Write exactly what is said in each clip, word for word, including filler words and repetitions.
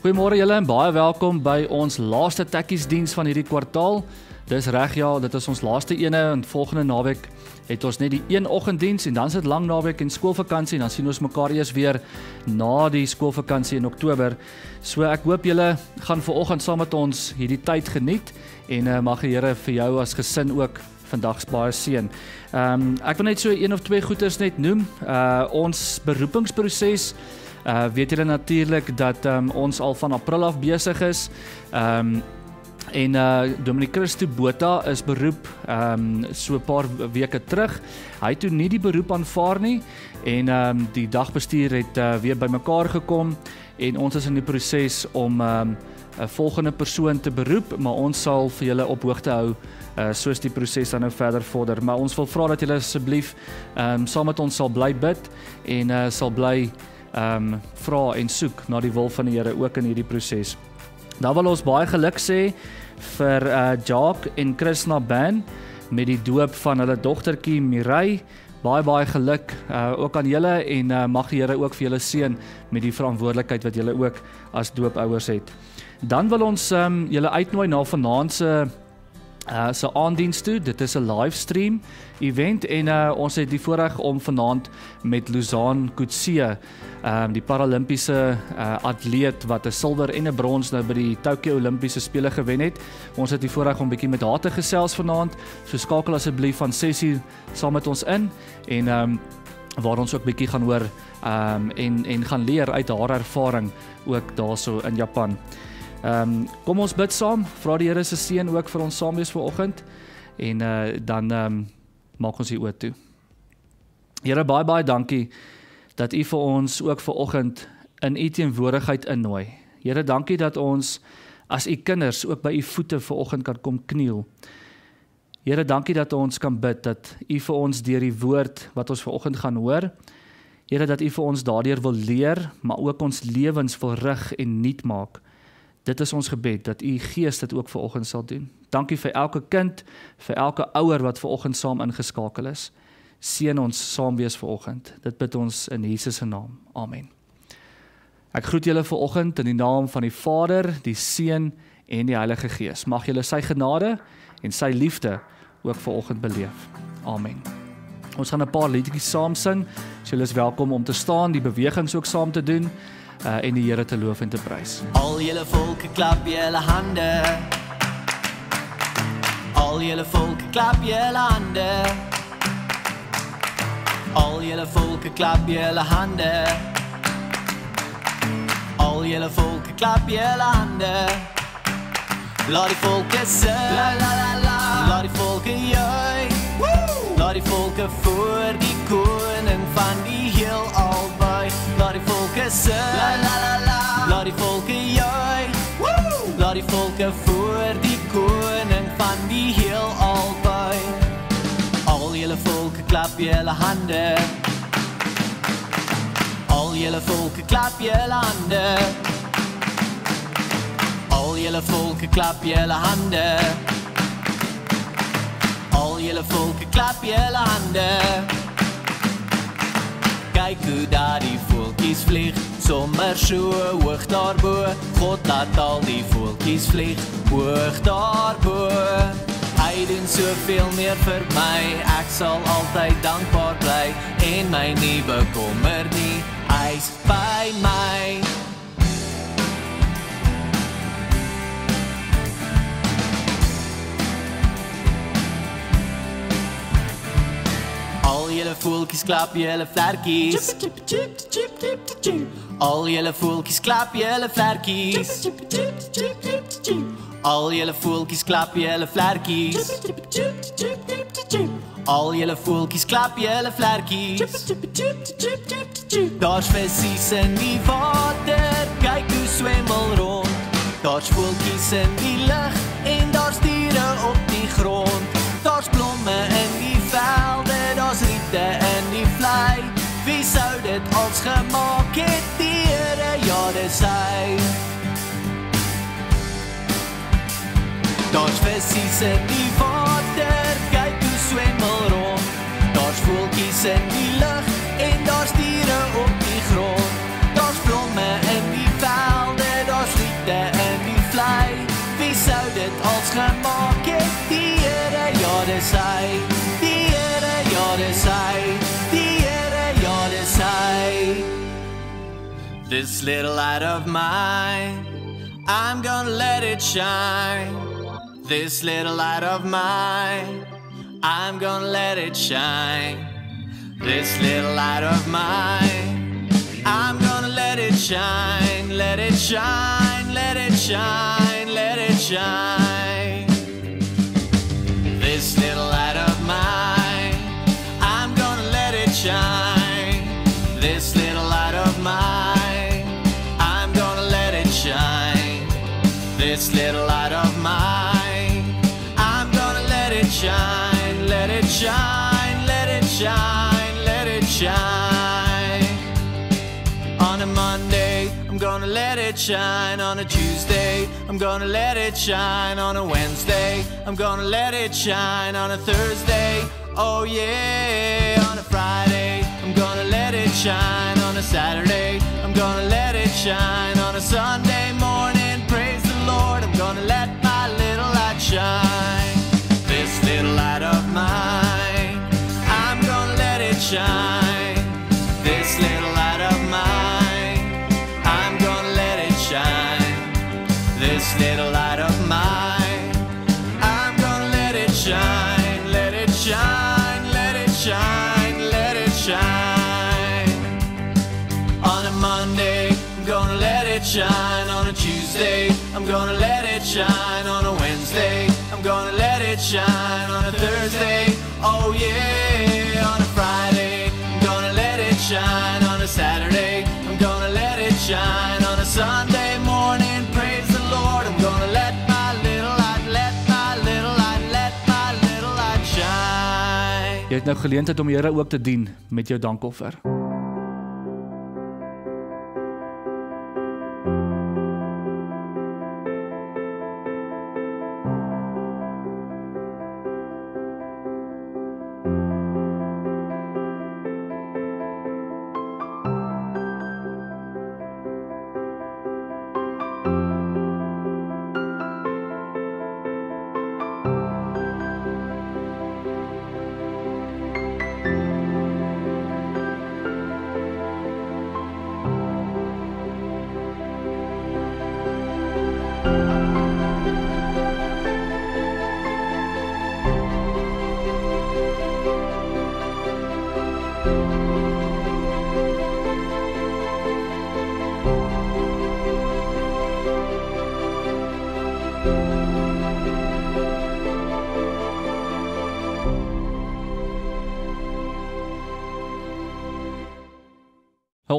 Goeiemôre julle en baie welkom by ons laaste tekkiesdiens van hierdie kwartaal. Dis reg ja, dit is ons laaste ene en volgende naweek het ons net die een oggenddiens en dan is dit lang naweek en skoolvakansie en dan sien ons mekaar eers weer na die skoolvakansie in Oktober. So ek hoop julle gaan vanoggend saam met ons hierdie tyd geniet en uh, mag die Here vir jou as gesin ook vandag baie seën. Ehm um, ek wil net so een of twee goeders net noem. Uh, ons beroepingsproses Uh, weet julle natuurlik dat um, ons al van April af besig is um, en uh, Dominique Christo Bota is beroep um, so 'n paar weke terug. Hy het toe nie die beroep aanvaar nie en um, die dagbestuur het uh, weer bymekaar gekom en ons is in die proses om um, 'n volgende persoon te beroep, maar ons sal vir julle op hoogte hou Uh, soos die proses dan nou verder vorder. Maar ons wil vra dat julle asseblief um, saam met ons sal bly bid en uh, sal bly um, vra en soek na die wil van die Here ook in hierdie proses. Dan wil ons baie geluk sê vir uh, Jack en Krishna Ben met die doop van hulle dogtertjie Mirai. Baie baie geluk uh, ook aan julle en uh, mag die Here ook vir julle seën met die verantwoordelikheid wat julle ook as doopouers het. Dan wil ons um, julle uitnooi na vanaand se Uh, se aandiens toe. Dit is 'n livestream event en uh, ons het die voorreg om vanaand met Louzanne Coetzee, um, die Paralimpiese uh, atleet wat 'n silwer en 'n brons nou by die Tokyo Olimpiese spele gewen het. Ons het die voorreg om bietjie met haar te gesels vanaand. So skakel asseblief van ses uur saam met ons in en um, waar ons ook bietjie gaan hoor um, en en gaan leer uit haar ervaring ook daarso in Japan. Um, kom ons bid saam, vra die Here se seën ook vir ons saam wees vanoggend en uh, dan um, maak ons die oë toe. Here, baie baie dankie dat U vir ons ook vanoggend in U teenwoordigheid innooi. Here, dankie dat ons as U kinders ook by U voete vanoggend kan kom kniel. Here, dankie dat ons kan bid dat U vir ons deur die woord wat ons vanoggend gaan hoor, Here, dat U vir ons daardeur wil leer, maar ook ons lewens wil rig en nuut maak. Dit is ons gebed, dat U Gees dit ook vanoggend sal doen. Dankie vir elke kind, vir elke ouer wat vanoggend saam ingeskakel is. Seën ons saam wees vanoggend. Dit bid ons in Jesus se naam. Amen. Ek groet julle vanoggend in die naam van die Vader, die Seun en die Heilige Gees. Mag julle sy genade en sy liefde ook vanoggend beleef. Amen. Ons gaan 'n paar liedjies saam sing. So julle is welkom om te staan, die bewegings ook saam te doen. Uh, en die Here te loof en te prys. Al julle volke klap julle hande. Al julle volke klap julle hande. Al julle volke klap julle hande. Al julle volke klap julle hande. Laat die volke sing. La la la la. Laat die volke juig. Woo! Laat die volke voor die koning van die heelal buig. Laat die volke sing, la la la la. Laat die volke juig, woo! Laat die volke voor die koning van die heelal buig. Al julle volke klap julle hande. Al julle volke klap julle hande. Al julle volke klap julle hande. Al julle volke klap julle hande. Kyk hoe daar die voeltjies vlieg, sommer so hoog daarbo. God laat al die voeltjies vlieg, hoog daarbo. Hy doen soveel meer vir my, ek sal altyd dankbaar bly en my nie bekommer nie, hy's by my. Al julle voeltjies klap julle vlerkies. Al julle voeltjies klap julle vlerkies. Al julle voeltjies klap julle vlerkies. Al julle voeltjies klap julle vlerkies. Daar's visse in die water, kyk hoe swem al rond. Daar's voeltjies in die lug en daar's diere op die grond. Daar's blomme in die velde, daar's riete in die vlei. Wie sou dit als gemaak het, die Here, ja dis hy. Daar's visse in die water, kyk hoe swem al rond. Daar's voeltjies in die lug en daar's diere op die grond. Daar's blomme in die velde, daar's This little light of mine, I'm gonna let it shine. This little light of mine, I'm gonna let it shine. This little light of mine, I'm gonna let it shine. Let it shine, let it shine, let it shine. This little light of mine, I'm gonna let it shine. This little light of mine, this little light of mine, I'm gonna let it shine, let it shine, let it shine, let it shine. On a Monday, I'm gonna let it shine. On a Tuesday, I'm gonna let it shine. On a Wednesday, I'm gonna let it shine. On a Thursday, oh yeah. On a Friday, I'm gonna let it shine. On a Saturday, I'm gonna let it shine. On a Sunday morning, Lord, I'm gonna let my little light shine. This little light of mine, I'm gonna let it shine. This little light of mine, I'm gonna let it shine. This little light of mine, I'm gonna let it shine. Let it shine, let it shine, let it shine. On a Monday, I'm gonna let it shine. On a Tuesday, I'm gonna let it shine. On a Wednesday, I'm gonna let it shine. On a Thursday, oh yeah. On a Friday, I'm gonna let it shine. On a Saturday, I'm gonna let it shine. On a Sunday morning, praise the Lord, I'm gonna let my little light, let my little light, let my little light shine. Jy het nou geleentheid om die Here ook te dien met jou dankoffer.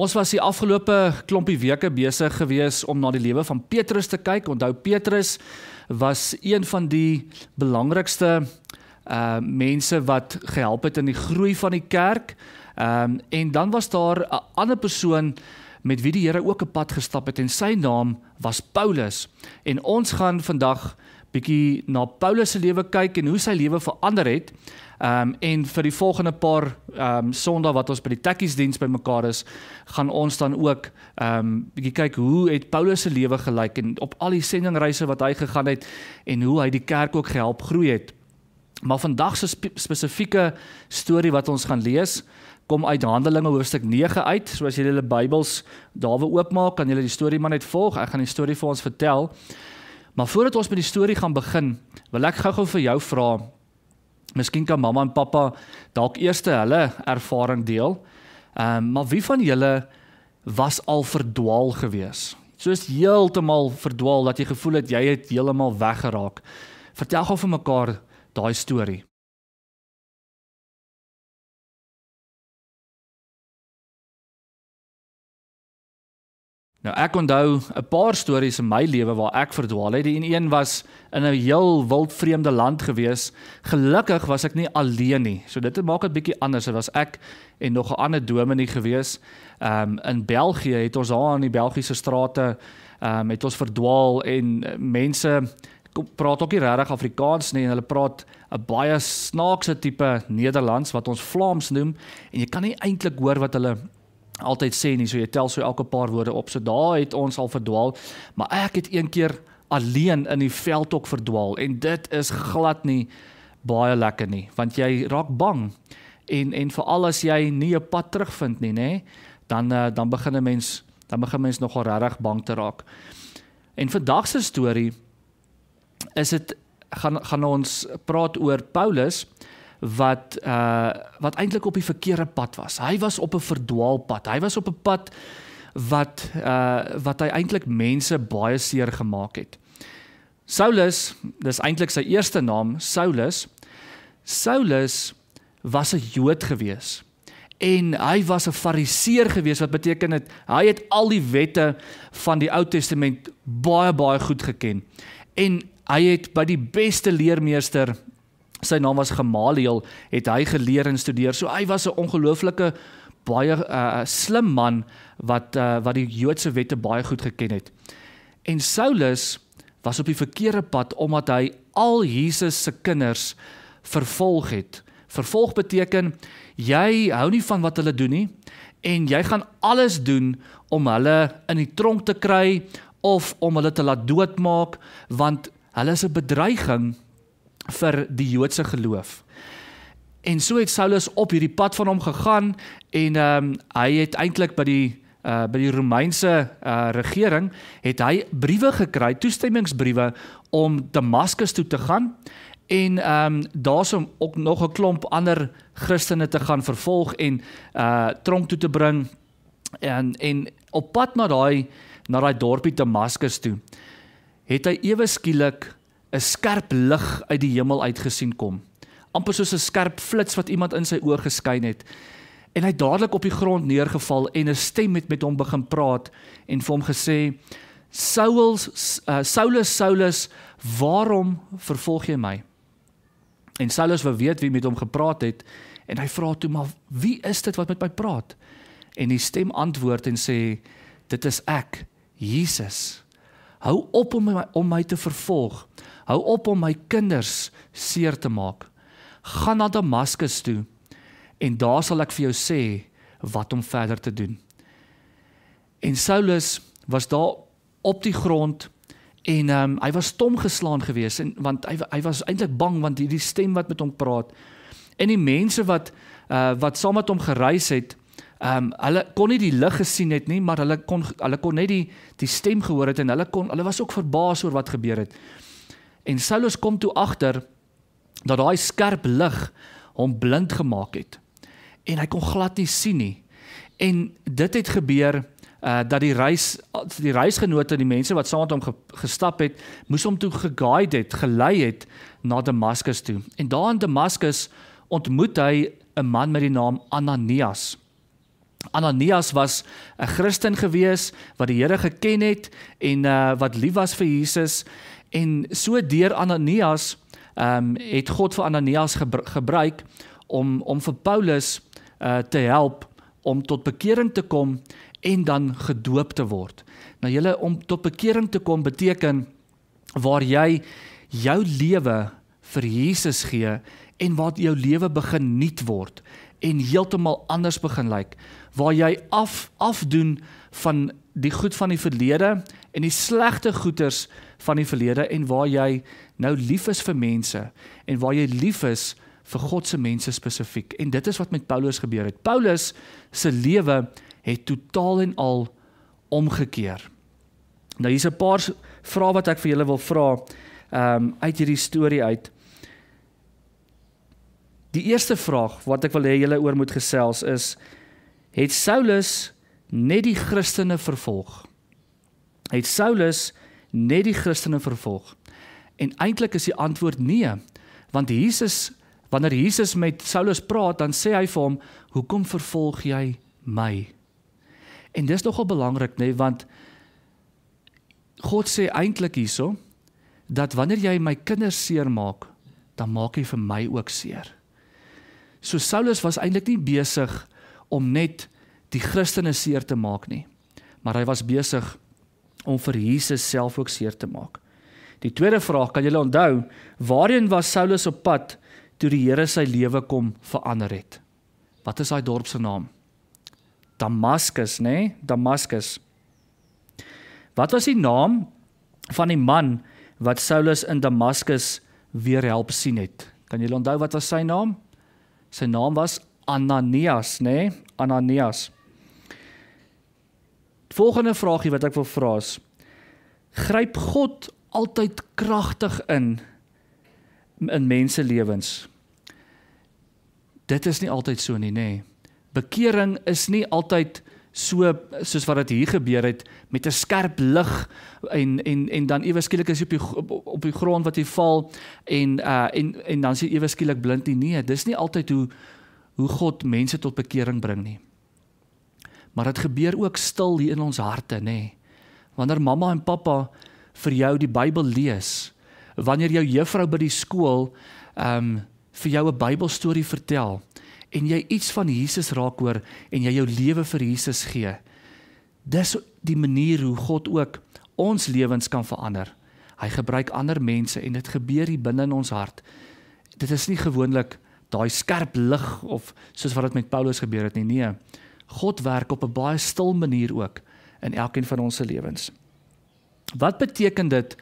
Ons was die afgelope klompie weke besig gewees om na die lewe van Petrus te kyk. Onthou, Petrus was een van die belangrikste uh, mense wat gehelp het in die groei van die kerk. Um, en dan was daar 'n ander persoon met wie die Here ook 'n pad gestap het en sy naam was Paulus. En ons gaan vandag bietjie na Paulus se lewe kyk en hoe sy lewe verander het. Um, en vir die volgende paar um, Sondag wat ons by die tekkiesdienst by mekaar is, gaan ons dan ook um, bietjie kyk hoe het Paulus se lewe gelyk en op al die sendingreise wat hy gegaan het en hoe hy die kerk ook gehelp groei het. Maar vandag se spe spesifieke storie wat ons gaan lees, kom uit Handelinge hoofstuk nege uit. So as julle julle Bybels daar wil oopmaak, kan julle die storie maar net volg. Ek gaan die storie vir ons vertel. Maar voordat ons met die storie gaan begin, wil ek gou-gou vir jou vra. Miskien kan mama en papa dalk eers hulle ervaring deel. Um, maar wie van julle was al verdwaal gewees? Soos heeltemal verdwaal dat jy gevoel het jy het heeltemal weggeraak. Vertel gou vir mekaar daai storie. Nou ek onthou 'n paar stories in my lewe waar ek verdwaal het. Die een was in 'n heel wild vreemde land gewees. Gelukkig was ek nie alleen nie. So dit maak dit bietjie anders. Dit was ek en nog 'n ander dominee gewees. Um, in België het ons daar in die Belgiese strate um, het ons verdwaal en mense praat ook nie regtig Afrikaans nie en hulle praat 'n baie snaakse tipe Nederlands wat ons Vlaams noem en jy kan nie eintlik hoor wat hulle altyd sê nie, so jy tel so elke paar woorde op, so daar het ons al verdwaal, maar ek het een keer alleen in die veldhok verdwaal, en dit is glad nie baie lekker nie, want jy raak bang. En en veral as jy nie 'n pad terugvind nie, nê, dan uh, dan begin 'n mens, dan begin mens nogal regtig bang te raak. En vandag se storie is dit gaan gaan ons praat oor Paulus wat uh wat eintlik op die verkeerde pad was. Hy was op 'n verdwaalpad. Hy was op 'n pad wat uh wat hy eintlik mense baie seer gemaak het. Saulus, dis eintlik sy eerste naam, Saulus. Saulus was 'n Jood gewees en hy was 'n Fariseer gewees, wat beteken dit hy het al die wette van die Ou Testament baie baie goed geken. En hy het by die beste leermeester, sy naam was Gemaliel, het hy geleer en studeer. So hy was 'n ongelooflike baie uh, slim man wat uh, wat die Joodse wette baie goed geken het. En Saulus was op die verkeerde pad omdat hy al Jesus se kinders vervolg het. Vervolg beteken, jy hou nie van wat hulle doen nie, en jy gaan alles doen om hulle in die tronk te kry, of om hulle te laat doodmaak, want hulle is 'n bedreiging vir die Joodse geloof. En so het Saulus op hierdie pad van hom gegaan, en um, hy het eintlik by die, uh, by die Romeinse uh, regering, het hy briewe gekry, toestemmingsbriewe, om Damaskus toe te gaan, en um, daar is ook nog 'n klomp ander Christene te gaan vervolg en uh, tronk toe te bring, en, en op pad na daai na daai dorpie Damaskus toe, het hy ewe skielik 'n skerp lig uit die hemel uitgesien kom, amper soos 'n skerp flits wat iemand in sy oë geskyn het, en hy het dadelik op die grond neergeval, en 'n stem het met hom begin praat, en vir hom gesê, Saulus, uh, Saulus, Saulus, waarom vervolg jy my? En Saulus wou weet wie met hom gepraat het, en hy vra toe, maar wie is dit wat met my praat? En die stem antwoord en sê, dit is ek, Jesus. Hou op om my, om my te vervolg. Hou op om my kinders seer te maak. Gaan na Damaskus toe, en daar sal ek vir jou sê wat om verder te doen. En Saulus was daar op die grond, en um, hy was stom geslaan geweest, en, want hy, hy was eintlik bang, want hierdie stem wat met hom praat, en die mense wat, uh, wat saam met hom gereis het, um, hulle kon nie die lig gesien het nie, maar hulle kon, hulle kon net die, die stem gehoor het, en hulle, kon, hulle was ook verbaas oor wat gebeur het. En Saulus kom toe agter, dat daai skerp lig hom blind gemaakt het, en hy kon glad nie sien nie. En dit het gebeur, Uh, dat die, reis, die reisgenote, die mense wat saam met hom ge, gestap het, moes hom toe geguide het, gelei het na Damaskus toe. En daar in Damaskus ontmoet hy 'n man met die naam Ananias. Ananias was 'n Christen gewees, wat die Here geken het, en uh, wat lief was vir Jesus. En so deur Ananias, um, het God vir Ananias gebru gebruik, om, om vir Paulus uh, te help, om tot bekering te kom, en dan gedoop te word. Nou julle, om tot bekering te kom beteken waar jy jou lewe vir Jesus gee, en waar jou lewe begin nuut word, en heeltemal anders begin lyk, waar jy af, afdoen van die goed van die verlede, en die slegte goeders van die verlede, en waar jy nou lief is vir mense, en waar jy lief is vir Godse mense spesifiek. En dit is wat met Paulus gebeur het. Paulus se lewe het totaal en al omgekeer. Nou, hier is 'n paar vrae wat ek vir julle wil vra, um, uit hierdie storie uit. Die eerste vraag wat ek wil hê julle oor moet gesels is, het Saulus net die Christene vervolg? Het Saulus net die Christene vervolg? En eintlik is die antwoord nee, want Jesus, wanneer Jesus met Saulus praat, dan sê hy vir hom, hoekom vervolg jy my? En dis nogal belangrik, nee, want God sê eintlik hierso, dat wanneer jy my kinders seer maak, dan maak jy vir my ook seer. So Saulus was eintlik nie besig om net die Christene seer te maak nie, maar hy was besig om vir Jesus self ook seer te maak. Die tweede vraag, kan julle onthou, waarheen was Saulus op pad, toe die Here sy lewe kom verander het? Wat is hy dorp se naam? Damaskus, nee, Damaskus. Wat was die naam van die man wat Saulus in Damaskus weer help sien het? Kan julle onthou wat was sy naam? Sy naam was Ananias, né? Nee? Ananias. Die volgende vraagie wat ek wil vra is: gryp God altyd kragtig in in mense lewens? Dit is nie altyd so nie, nê. Nee. Bekering is nie altyd so soos wat dit hier gebeur het met 'n skerp lig en en en dan ewe skielik is jy op die op, op die grond wat jy val en uh en en dan is jy ewe skielik blind nie. Nee, dis nie altyd hoe hoe God mense tot bekering bring nie. Maar dit gebeur ook stil hier in ons harte, nê. Nee. Wanneer mamma en pappa vir jou die Bybel lees, wanneer jou juffrou by die skool um vir jou 'n Bybelstorie vertel en jy iets van Jesus raak hoor en jy jou lewe vir Jesus gee. Dis die manier hoe God ook ons lewens kan verander. Hy gebruik ander mense en dit gebeur hier binne in ons hart. Dit is nie gewoonlik daai skerp lig of soos wat dit met Paulus gebeur het nie. Nee, God werk op 'n baie stil manier ook in elkeen van ons se lewens. Wat beteken dit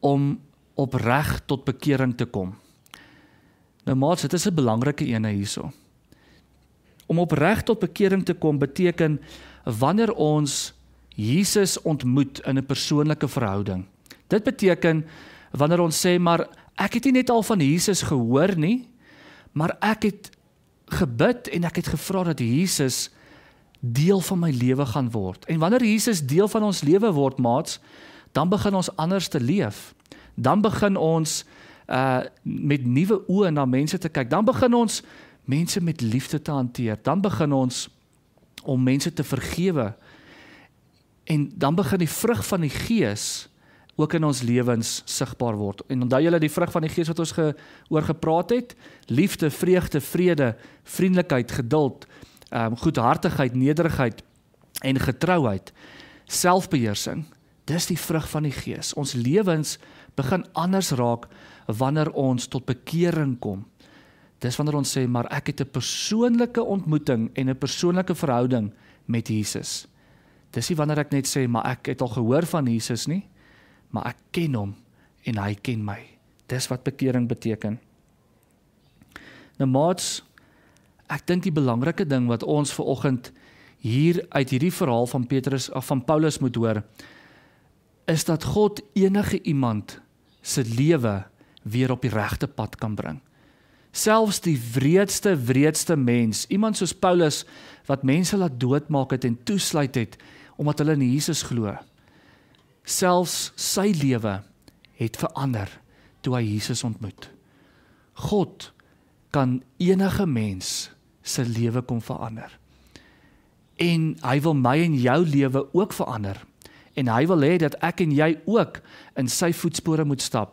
om opreg tot bekering te kom? Nou maats, dit is 'n belangrike ene hierso. Om opreg tot bekering te kom beteken wanneer ons Jesus ontmoet in 'n persoonlike verhouding. Dit beteken wanneer ons sê maar ek het nie net al van Jesus gehoor nie, maar ek het gebid en ek het gevra dat Jesus deel van my lewe gaan word. En wanneer Jesus deel van ons lewe word, maats, dan begin ons anders te leef. Dan begin ons Uh, met nuwe oë na mense te kyk. Dan begin ons mense met liefde te hanteer. Dan begin ons om mense te vergewe. En dan begin die vrug van die Gees ook in ons lewens sigbaar word. En onthou julle die vrug van die Gees wat ons ge, oor gepraat het? Liefde, vreugde, vrede, vriendelikheid, geduld, um, goedhartigheid, nederigheid en getrouheid, selfbeheersing. Dis die vrug van die Gees. Ons lewens begin anders raak wanneer ons tot bekering kom. Dis wanneer ons sê, maar ek het 'n persoonlike ontmoeting en 'n persoonlike verhouding met Jesus. Dis nie wanneer ek net sê, maar ek het al gehoor van Jesus nie, maar ek ken hom en hy ken my. Dis wat bekering beteken. Nou maats, ek dink die belangrike ding wat ons vanoggend hier uit hierdie verhaal van Petrus of van Paulus moet hoor, is dat God enige iemand se lewe weer op die regte pad kan bring. Selfs die wreedste, wreedste mens, iemand soos Paulus, wat mense laat doodmaak het en toesluit het, omdat hulle in Jesus glo. Selfs sy lewe het verander, toe hy Jesus ontmoet. God kan enige mens sy lewe kom verander. En hy wil my en jou lewe ook verander. En hy wil hê dat ek en jy ook in sy voetspore moet stap.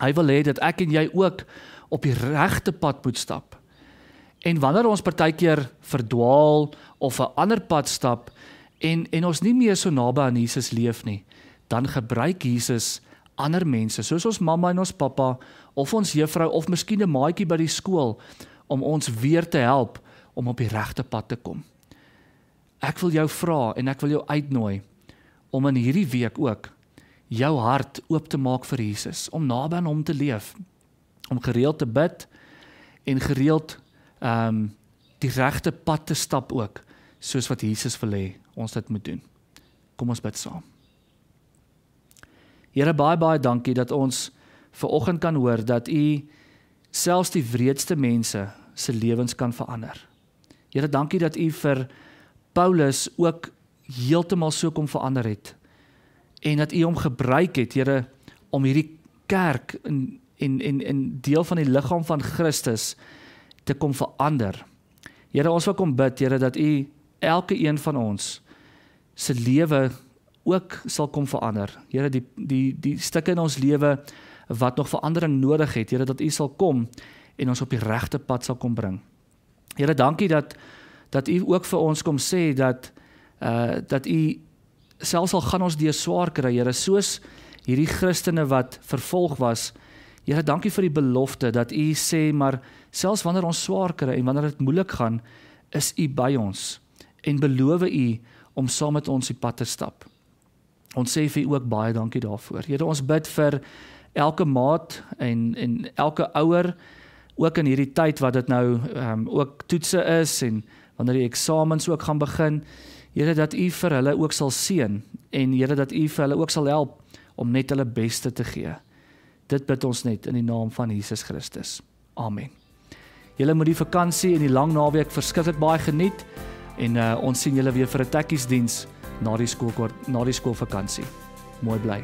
Hy wil hê dat ek en jy ook op die regte pad moet stap. En wanneer ons partykeer verdwaal of 'n ander pad stap en en ons nie meer so naby aan Jesus leef nie, dan gebruik Jesus ander mense, soos ons mamma en ons pappa of ons juffrou of miskien 'n maatjie by die skool om ons weer te help om op die regte pad te kom. Ek wil jou vra en ek wil jou uitnooi om in hierdie week ook jou hart oop te maak vir Jesus, om naby aan hom te leef, om gereeld te bid en gereeld um, die regte pad te stap ook, soos wat Jesus wil hê ons dit moet doen. Kom ons bid saam. Here, baie baie dankie dat ons vanoggend kan hoor dat U selfs die wreedste mense se lewens kan verander. Here, dankie dat U vir Paulus ook heeltemal so kom verander het en dat U hom gebruik het, Here, om hierdie kerk en en en en deel van die liggaam van Christus te kom verander. Here, ons wil kom bid, Here, dat U elke een van ons se lewe ook sal kom verander. Here, die die die stukke in ons lewe wat nog verandering nodig het, Here, dat U sal kom en ons op die regte pad sal kom bring. Here, dankie dat dat U ook vir ons kom sê dat Uh, dat U selfs al gaan ons deur swaar kry, Here, soos hierdie Christene wat vervolg was. Here, dankie vir die belofte dat U sê, maar selfs wanneer ons swaar kry en wanneer dit moeilik gaan, is U by ons en beloof U om saam met ons die pad te stap. Ons sê vir U ook baie dankie daarvoor. Here, ons bid vir elke maat en en elke ouer ook in hierdie tyd wat dit nou um, ook toetse is en wanneer die eksamens ook gaan begin, Here, dat U vir hulle ook sal seën en Here, dat U vir hulle ook sal help om net hulle beste te gee. Dit bid ons net in die naam van Jesus Christus. Amen. Julle moet die vakansie en die lang naweek verskriklik baie geniet en uh, ons sien julle weer vir 'n tekkiesdiens na die skool na die skoolvakansie. Mooi bly.